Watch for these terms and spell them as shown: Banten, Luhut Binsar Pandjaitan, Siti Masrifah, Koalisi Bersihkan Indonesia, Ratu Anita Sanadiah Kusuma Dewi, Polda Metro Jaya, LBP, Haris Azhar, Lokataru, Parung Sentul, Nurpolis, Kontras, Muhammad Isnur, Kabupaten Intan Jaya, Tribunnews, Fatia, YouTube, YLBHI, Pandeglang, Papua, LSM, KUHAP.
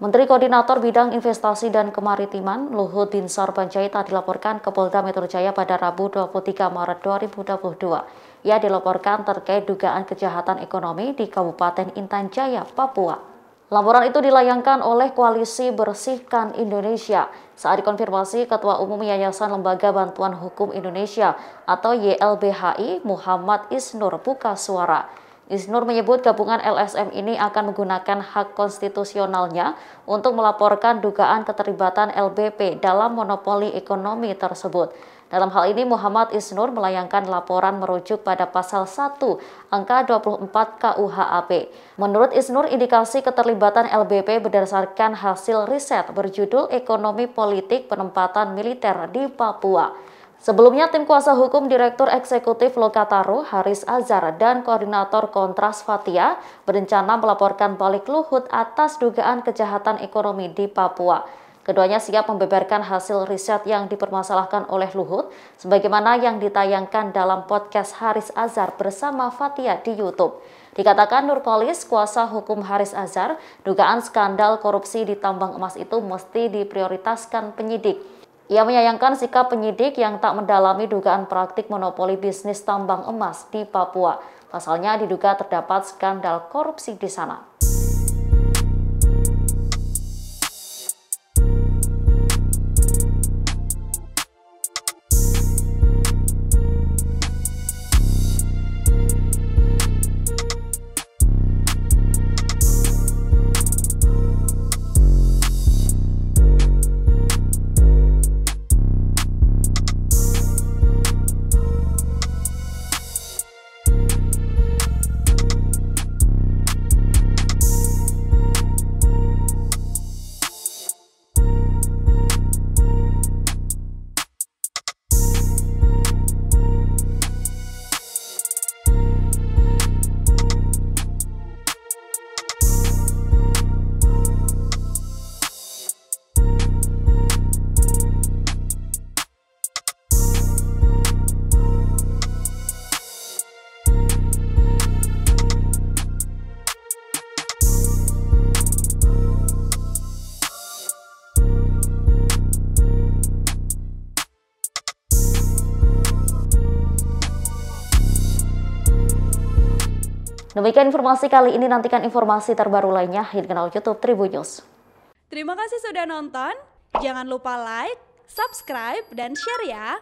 Menteri Koordinator Bidang Investasi dan Kemaritiman Luhut Binsar Pandjaitan dilaporkan ke Polda Metro Jaya pada Rabu 23 Maret 2022. Ia dilaporkan terkait dugaan kejahatan ekonomi di Kabupaten Intan Jaya, Papua. Laporan itu dilayangkan oleh Koalisi Bersihkan Indonesia saat dikonfirmasi Ketua Umum Yayasan Lembaga Bantuan Hukum Indonesia atau YLBHI Muhammad Isnur buka suara. Isnur menyebut gabungan LSM ini akan menggunakan hak konstitusionalnya untuk melaporkan dugaan keterlibatan LBP dalam monopoli ekonomi tersebut. Dalam hal ini, Muhammad Isnur melayangkan laporan merujuk pada pasal 1, angka 24 KUHAP. Menurut Isnur, indikasi keterlibatan LBP berdasarkan hasil riset berjudul Ekonomi Politik Penempatan Militer di Papua. Sebelumnya, tim kuasa hukum Direktur Eksekutif Lokataru, Haris Azhar, dan Koordinator Kontras Fatia berencana melaporkan balik Luhut atas dugaan kejahatan ekonomi di Papua. Keduanya siap membeberkan hasil riset yang dipermasalahkan oleh Luhut, sebagaimana yang ditayangkan dalam podcast Haris Azhar bersama Fatia di YouTube. Dikatakan Nurpolis, kuasa hukum Haris Azhar, dugaan skandal korupsi di tambang emas itu mesti diprioritaskan penyidik. Ia menyayangkan sikap penyidik yang tak mendalami dugaan praktik monopoli bisnis tambang emas di Papua. Pasalnya diduga terdapat skandal korupsi di sana. Demikian informasi kali ini, nantikan informasi terbaru lainnya di kanal YouTube Tribunnews. Terima kasih sudah nonton, jangan lupa like, subscribe, dan share ya!